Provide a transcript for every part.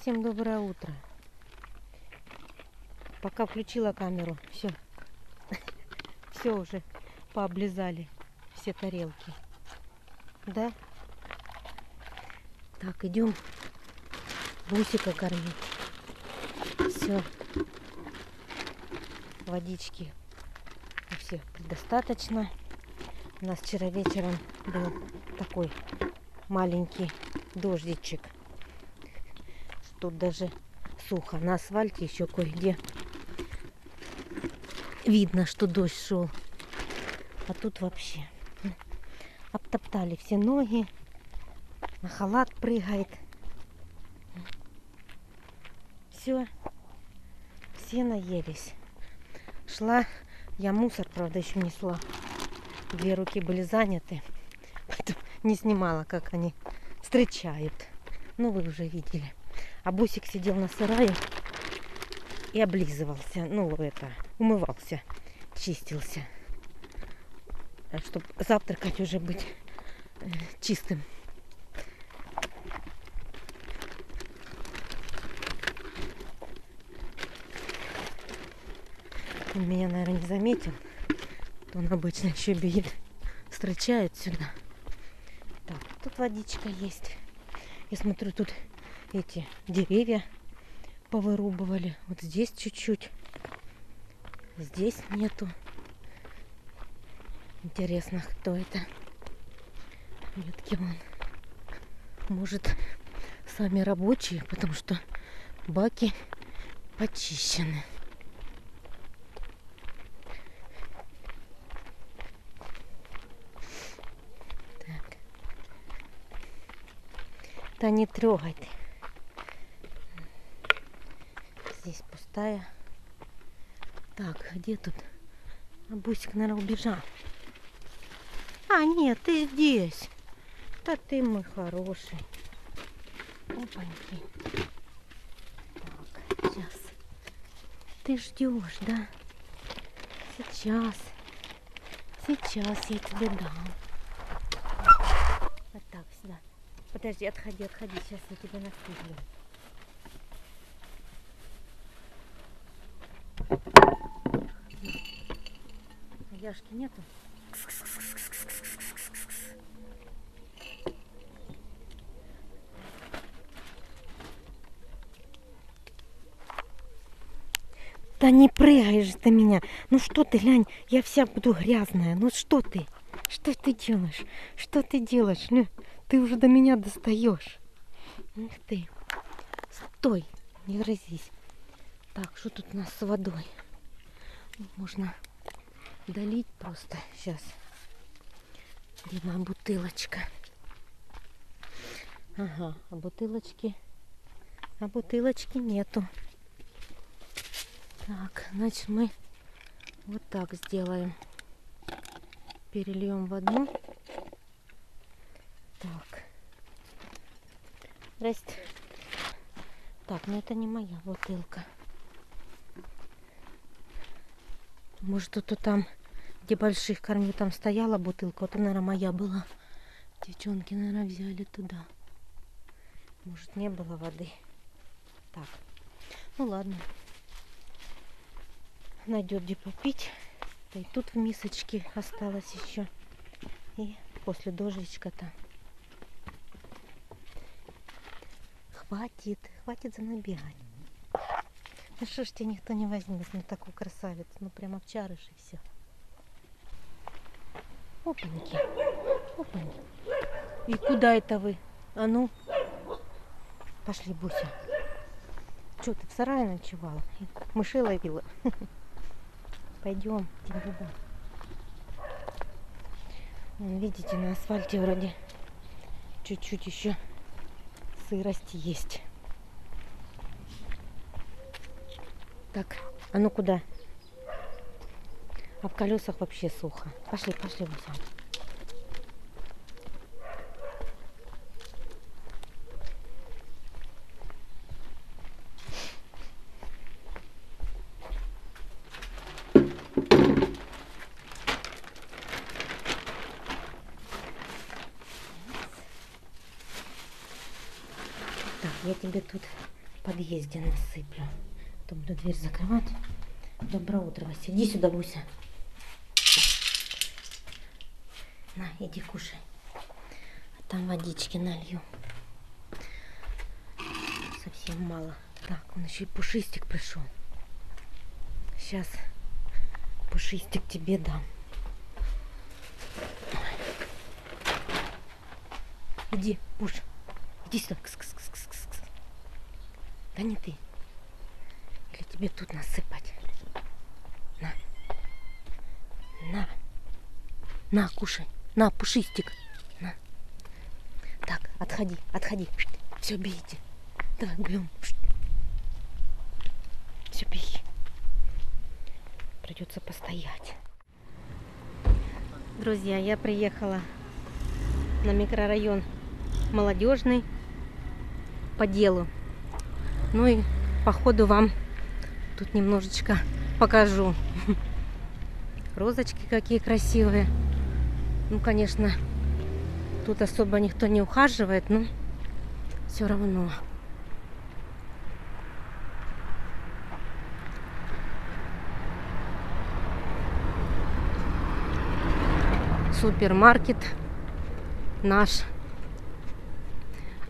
Всем доброе утро. Пока включила камеру, все уже пооблизали все тарелки, да? Так, идем Бусика кормить. Все, водички у всех предостаточно. У нас вчера вечером был такой маленький дождичек. Тут даже сухо. На асфальте еще кое-где видно, что дождь шел. А тут вообще обтоптали все ноги. На халат прыгает. Все наелись. Шла, я мусор, правда, еще несла. Две руки были заняты. Поэтому не снимала, как они встречают. Ну, вы уже видели. А Бусик сидел на сарае и облизывался. Ну, умывался, чистился. Чтобы завтракать уже быть чистым. Он меня, наверное, не заметил. Он обычно еще бегает, встречает сюда. Так, тут водичка есть. Я смотрю, тут эти деревья повырубывали. Вот здесь чуть-чуть. Здесь нету. Интересно, кто это? Метки вон. Может, сами рабочие, потому что баки почищены. Так. Да не трогай ты. Здесь пустая. Так, где тут? А Бусик, наверное, убежал. А, нет, ты здесь. Да ты мой хороший. Опаньки. Так, сейчас. Ты ждешь, да? Сейчас. Сейчас я тебе дам. Вот так, сюда. Подожди, отходи. Сейчас я тебя наступлю. Яшки нету. Да не прыгаешь ты меня. Ну что ты, глянь, я вся буду грязная. Ну что ты? Что ты делаешь? Что ты делаешь? Ну, ты уже до меня достаешь. Ух ты. Стой, не грозись. Так, что тут у нас с водой? Можно долить просто. Сейчас. Дима, бутылочка. Ага, а бутылочки нету. Так, значит, мы вот так сделаем. Перельем в одну. Так. Здрасте. Так, но это не моя бутылка. Может, кто-то там, где больших кормлю, там стояла бутылка. Вот, наверное, моя была. Девчонки, наверное, взяли туда. Может, не было воды. Так. Ну, ладно. Найдет, где попить. И тут в мисочке осталось еще. И после дождичка-то. Хватит за мной бегать. Ну что ж, тебя никто не возьмет на такую красавицу. Ну прям обчарыш и все. Опаньки. Опаньки. И куда это вы? А ну. Пошли, Буся. Че, ты в сарае ночевала? Мышей ловила. Пойдем. Видите, на асфальте вроде чуть-чуть еще сырость есть. Так, а ну куда? А в колесах вообще сухо. Пошли, Буся. Так, я тебе тут подъезде насыплю. То буду дверь закрывать. Доброе утро, Вася. Иди сюда, Буся. На, иди кушай. А там водички налью. Совсем мало. Так, он еще и пушистик пришел. Сейчас пушистик тебе дам. Иди, Пуш. Иди сюда. Кс -кс -кс -кс -кс. Да не ты. Или тебе тут насыпать. На. На. На, кушай. На, пушистик. На. Так, отходи, отходи. Все, бейте. Давай, бьем. Все, бей. Придется постоять. Друзья, я приехала на микрорайон молодежный по делу. Ну и походу вам тут немножечко покажу. Розочки какие красивые. Ну, конечно, тут особо никто не ухаживает, но все равно. Супермаркет наш.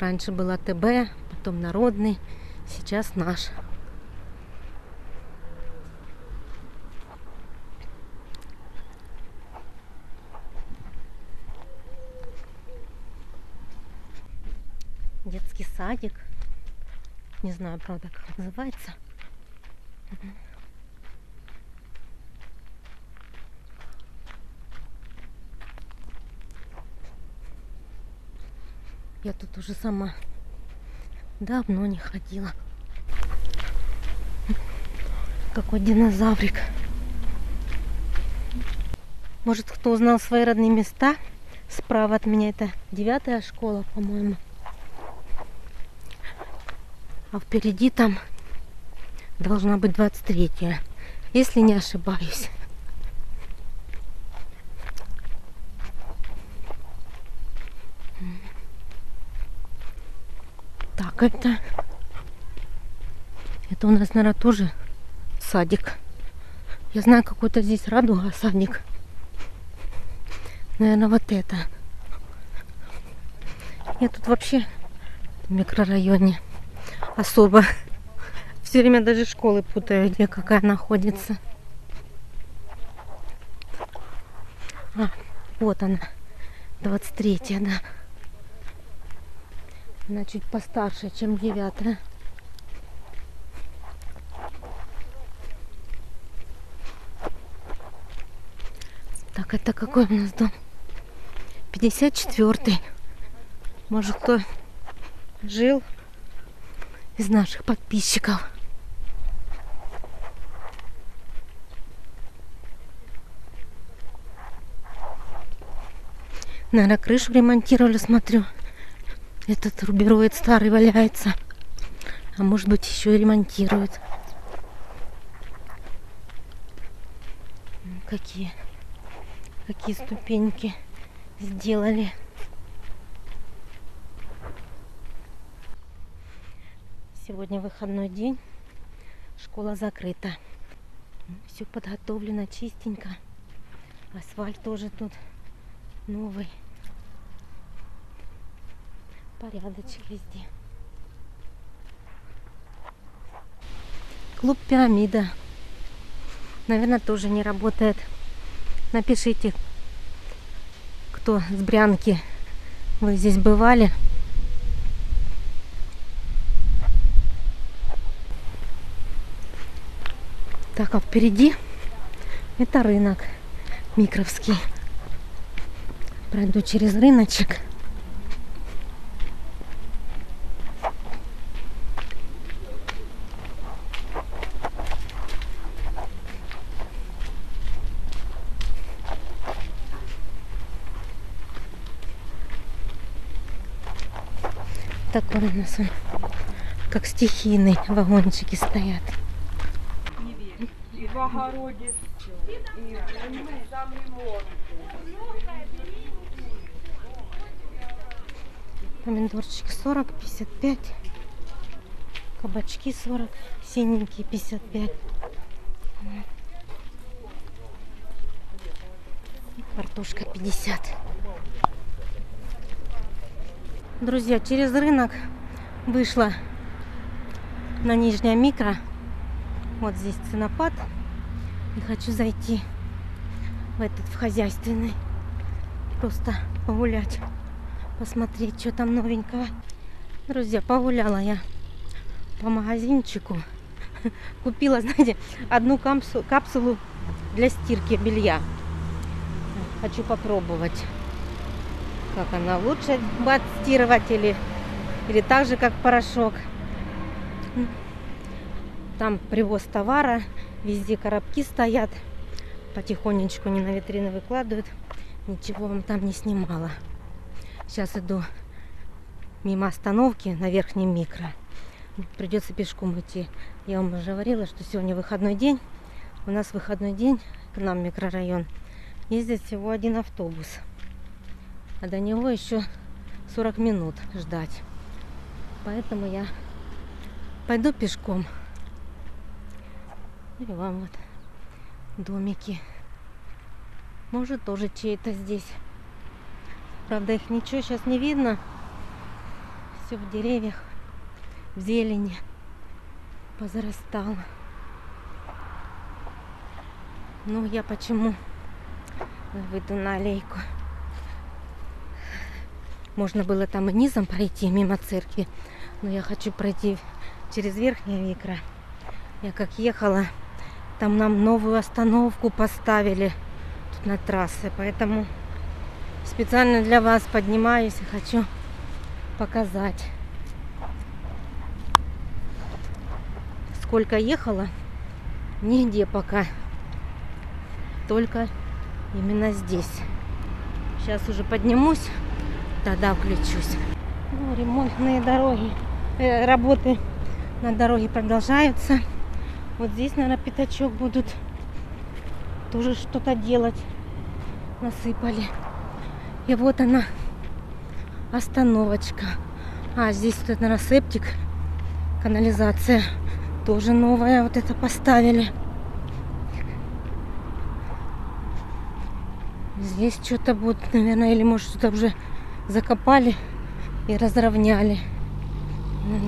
Раньше был АТБ, потом Народный, сейчас наш. Детский садик. Не знаю, правда, как называется. Я тут уже сама давно не ходила. Какой динозаврик. Может, кто узнал свои родные места? Справа от меня это 9-я школа, по-моему. А впереди там должна быть 23-я, если не ошибаюсь. Так, это у нас, наверное, тоже садик. Я знаю, какой-то здесь радуга, садик. Наверное, вот это. Я тут вообще в микрорайоне особо. Все время даже школы путаю, где какая находится. А, вот она, 23-я, да. Она чуть постарше, чем 9-я. Так, это какой у нас дом? 54-й. Может, кто жил из наших подписчиков. Наверное, крышу ремонтировали, смотрю. Этот рубероид старый валяется. А может быть, еще и ремонтируют. Какие ступеньки сделали. Сегодня выходной день. Школа закрыта. Все подготовлено чистенько. Асфальт тоже тут новый. Порядочек везде. Клуб «Пирамида». Наверное, тоже не работает. Напишите, кто с Брянки, вы здесь бывали. Так, а впереди это рынок микровский. Пройду через рыночек. Так, вот у нас как стихийные вагончики стоят. И в огороде, и там лимон. Помидорчики 40, 55. кабачки 40, синенькие 55. И картошка 50. Друзья, через рынок вышла на Нижнее Микро. Вот здесь ценопад. И хочу зайти в этот, в хозяйственный. Просто погулять, посмотреть, что там новенького. Друзья, погуляла я по магазинчику. Купила, знаете, одну капсулу для стирки белья. Хочу попробовать, как она лучше будет стирать или так же, как порошок. Там привоз товара, везде коробки стоят. Потихонечку, не на витрины выкладывают. Ничего вам там не снимала. Сейчас иду мимо остановки на Верхнем Микро. Придется пешком идти. Я вам уже говорила, что сегодня выходной день. У нас выходной день, к нам в микрорайон ездит всего один автобус. А до него еще 40 минут ждать. Поэтому я пойду пешком. И вам вот домики. Может, тоже чей-то здесь. Правда, их ничего сейчас не видно. Все в деревьях, в зелени позарастало. Ну, я почему выйду на аллейку? Можно было там и низом пройти, мимо церкви. Но я хочу пройти через Верхнее Викра. Я как ехала, там нам новую остановку поставили на трассе, поэтому специально для вас поднимаюсь и хочу показать, сколько ехала нигде пока, только именно здесь. Сейчас уже поднимусь, тогда включусь. Ну, ремонтные дороги, работы на дороге продолжаются. Вот здесь, наверное, пятачок будут тоже что-то делать. Насыпали. И вот она, остановочка. А здесь вот это рассептик, канализация тоже новая, вот это поставили. Здесь что-то будет, наверное, или может что-то уже закопали и разровняли,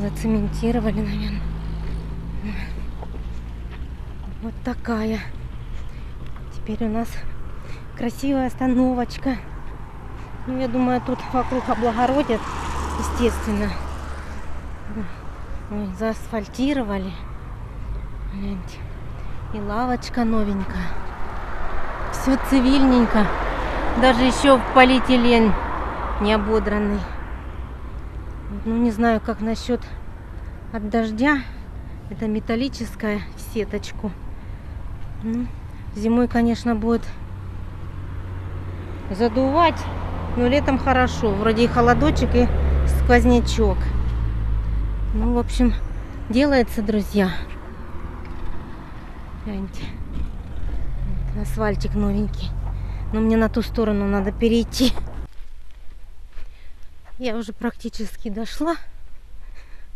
зацементировали, наверное. Вот такая теперь у нас красивая остановочка. Ну, я думаю, тут вокруг облагородят, естественно. Ой, заасфальтировали. И лавочка новенькая. Все цивильненько. Даже еще в полиэтилен не ободранный. Ну, не знаю, как насчет от дождя. Это металлическая в сеточку. Ну, зимой, конечно, будет задувать, но летом хорошо. Вроде и холодочек, и сквознячок. Ну, в общем, делается, друзья. Гляньте. Асфальтик новенький. Но мне на ту сторону надо перейти. Я уже практически дошла.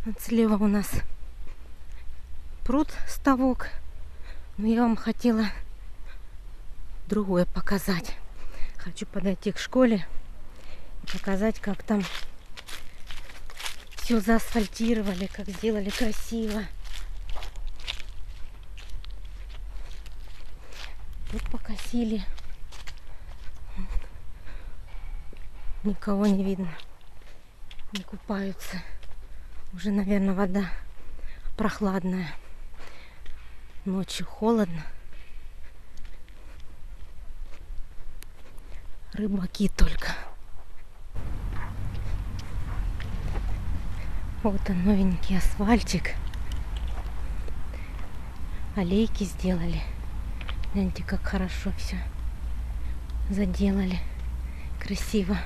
Вот слева у нас пруд, ставок. Но я вам хотела другое показать. Хочу подойти к школе и показать, как там все заасфальтировали, как сделали красиво. Тут покосили. Никого не видно. Не купаются. Уже, наверное, вода прохладная. Ночью холодно. Рыбаки только. Вот он, новенький асфальтик. Аллейки сделали. Гляньте, как хорошо все заделали. Красиво.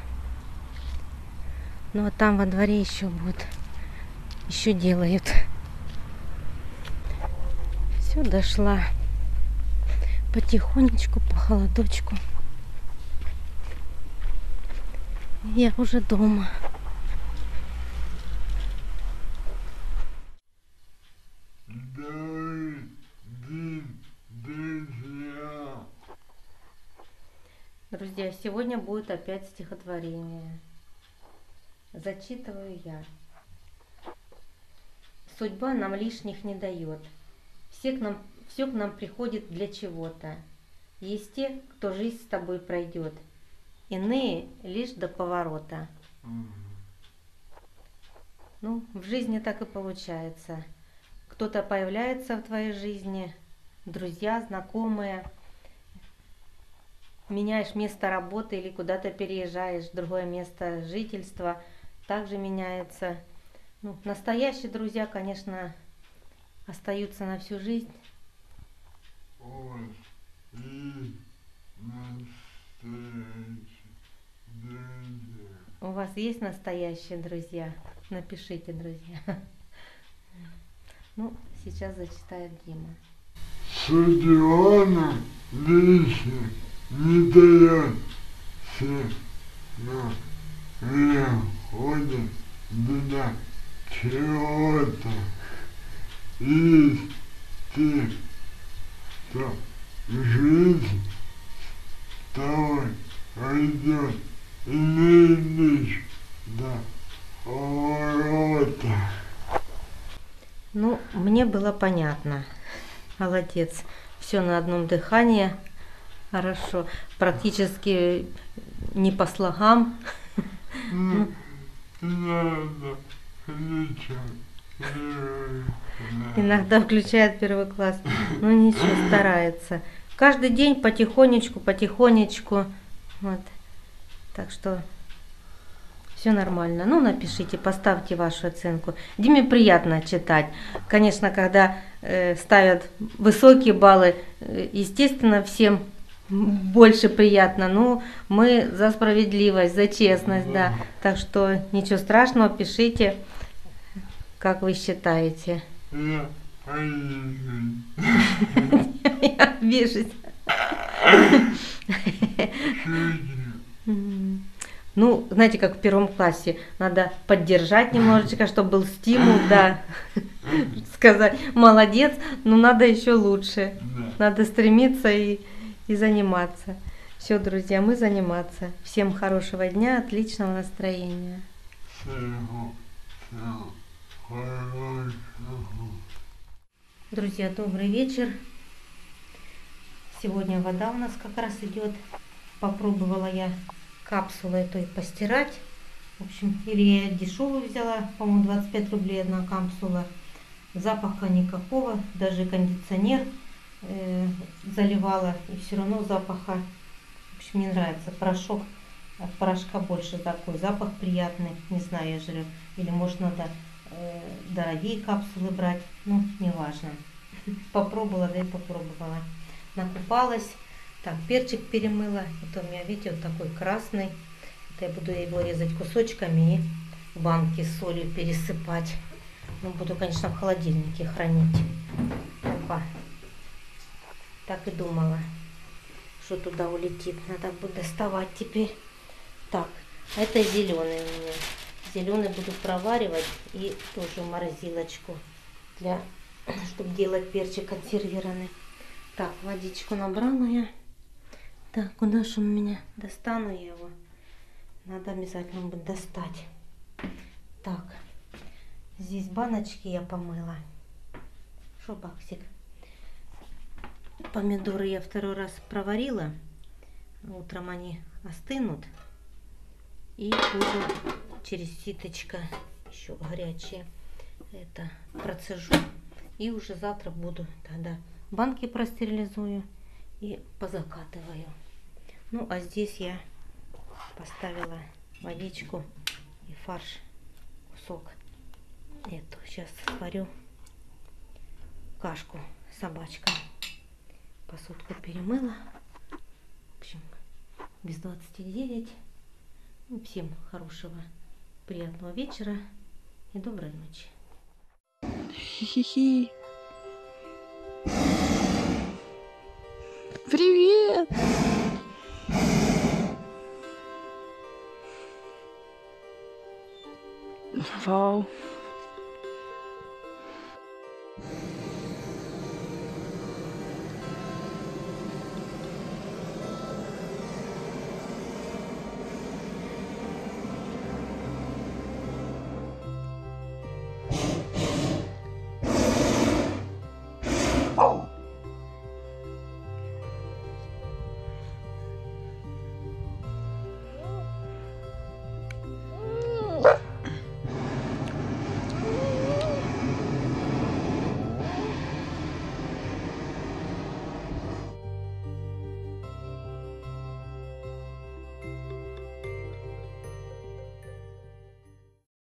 Ну, а там во дворе еще будет. Еще делают. Все, дошла. Потихонечку, по холодочку. Я уже дома. Сегодня будет опять стихотворение. Зачитываю я. Судьба нам лишних не дает. Все к нам приходит для чего-то. Есть те, кто жизнь с тобой пройдет. Иные лишь до поворота. Ну, в жизни так и получается. Кто-то появляется в твоей жизни, друзья, знакомые. Меняешь место работы или куда-то переезжаешь, другое место жительства также меняется. Ну, настоящие друзья, конечно, остаются на всю жизнь. Ой, и у вас есть настоящие друзья? Напишите, друзья. Ну, сейчас зачитает Дима. Судьба нам лишних не дает, всех нам приходит для чего-то. Из тех, кто жизнь с тобой пройдет, иные лишь до поворота. Ну, мне было понятно. Молодец. Все на одном дыхании. Хорошо. Практически не по слогам. Иногда включает первый класс. Ну ничего, старается. Каждый день потихонечку, потихонечку. Вот. Так что все нормально. Ну, напишите, поставьте вашу оценку. Диме приятно читать. Конечно, когда ставят высокие баллы, естественно, всем больше приятно. Ну, мы за справедливость, за честность, да. Так что ничего страшного, пишите, как вы считаете. Я обижусь. Ну, знаете, как в первом классе, надо поддержать немножечко, чтобы был стимул, да, сказать, молодец, но надо еще лучше, надо стремиться и заниматься. Все, друзья, мы заниматься. Всем хорошего дня, отличного настроения. Друзья, добрый вечер. Сегодня вода у нас как раз идет. Попробовала я капсулой той постирать. В общем, или я дешевую взяла, по-моему, 25 рублей одна капсула. Запаха никакого, даже кондиционер заливала, и все равно запаха, в общем, не нравится. Порошок, от порошка больше такой, запах приятный, не знаю, я жалею. Или может надо дорогие капсулы брать, ну, неважно. Попробовала, да и попробовала. Накупалась. Там перчик перемыла. Это у меня, видите, вот такой красный. Это я буду его резать кусочками и в банки с солью пересыпать. Ну, буду, конечно, в холодильнике хранить. Опа. Так и думала, что туда улетит. Надо будет доставать теперь. Так, это зеленый у меня. Зеленый буду проваривать и тоже в морозилочку, чтобы делать перчик консервированный. Так, водичку набрала я. Так, куда же у меня? Достану я его. Надо обязательно будет достать. Так, здесь баночки я помыла. Шо, баксик? Помидоры я второй раз проварила. Утром они остынут. И буду через ситочко, еще горячее, это процежу. И уже завтра буду тогда банки простерилизую и позакатываю. Ну, а здесь я поставила водичку и фарш, кусок. Эту сейчас сварю кашку собачкам. Посудку перемыла. В общем, без 29. Всем хорошего, приятного вечера и доброй ночи. Хи-хи-хи. Привет! Вау!